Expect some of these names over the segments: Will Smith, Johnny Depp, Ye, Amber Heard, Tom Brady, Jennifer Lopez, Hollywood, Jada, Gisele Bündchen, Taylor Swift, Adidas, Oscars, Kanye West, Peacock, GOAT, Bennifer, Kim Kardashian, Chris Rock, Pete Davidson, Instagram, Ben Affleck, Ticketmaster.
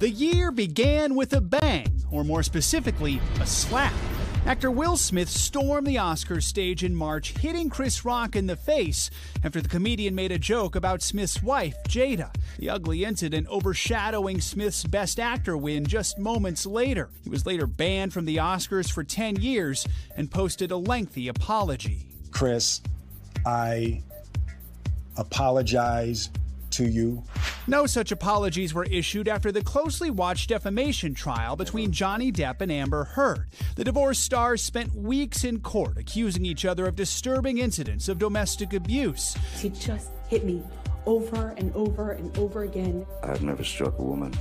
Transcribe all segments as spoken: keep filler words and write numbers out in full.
The year began with a bang, or more specifically, a slap. Actor Will Smith stormed the Oscars stage in March, hitting Chris Rock in the face after the comedian made a joke about Smith's wife, Jada. The ugly incident overshadowing Smith's Best Actor win just moments later. He was later banned from the Oscars for ten years and posted a lengthy apology. Chris, I apologize to you. No such apologies were issued after the closely watched defamation trial between Johnny Depp and Amber Heard. The divorce stars spent weeks in court accusing each other of disturbing incidents of domestic abuse. He just hit me over and over and over again. I've never struck a woman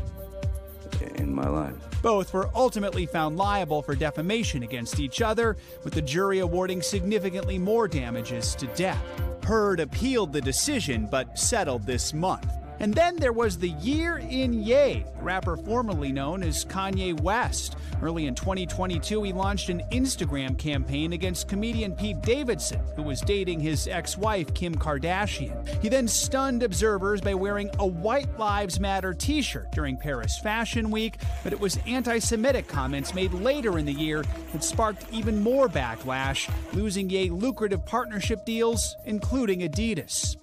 in my life. Both were ultimately found liable for defamation against each other, with the jury awarding significantly more damages to Depp. Heard appealed the decision, but settled this month. And then there was the year in Ye, the rapper formerly known as Kanye West. Early in twenty twenty-two, he launched an Instagram campaign against comedian Pete Davidson, who was dating his ex-wife, Kim Kardashian. He then stunned observers by wearing a White Lives Matter t-shirt during Paris Fashion Week, but it was anti-Semitic comments made later in the year that sparked even more backlash, losing Ye lucrative partnership deals, including Adidas.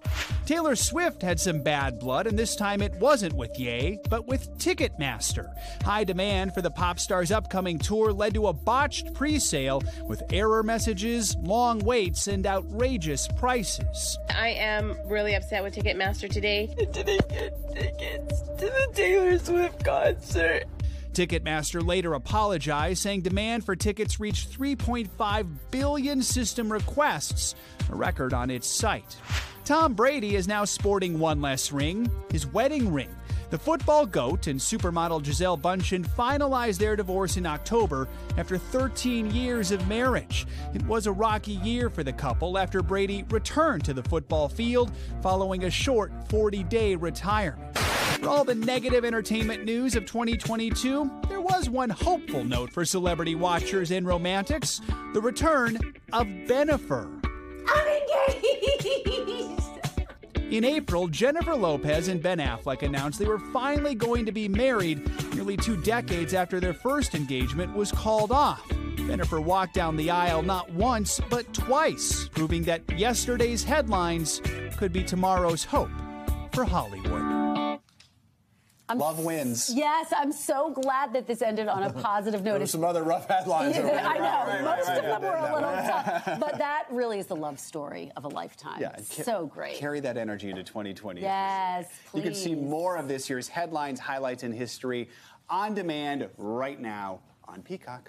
Taylor Swift had some bad blood, and this time it wasn't with Ye, but with Ticketmaster. High demand for the pop star's upcoming tour led to a botched pre-sale with error messages, long waits, and outrageous prices. I am really upset with Ticketmaster today. I didn't get tickets to the Taylor Swift concert. Ticketmaster later apologized, saying demand for tickets reached three point five billion system requests, a record on its site. Tom Brady is now sporting one less ring, his wedding ring. The football GOAT and supermodel Gisele Bündchen finalized their divorce in October after thirteen years of marriage. It was a rocky year for the couple after Brady returned to the football field following a short forty-day retirement. For all the negative entertainment news of twenty twenty-two, there was one hopeful note for celebrity watchers and romantics: the return of Bennifer. In April, Jennifer Lopez and Ben Affleck announced they were finally going to be married nearly two decades after their first engagement was called off. Bennifer walked down the aisle not once, but twice, proving that yesterday's headlines could be tomorrow's hope for Hollywood. I'm Love wins. Yes, I'm so glad that this ended on a positive note. There were some other rough headlines. Yeah, over there. I know. Right, right, Most right, of right, them were a little tough. But that really is the love story of a lifetime. Yeah, so great. Carry that energy into twenty twenty. Yes, please. You can see more of this year's headlines, highlights, and history on demand right now on Peacock.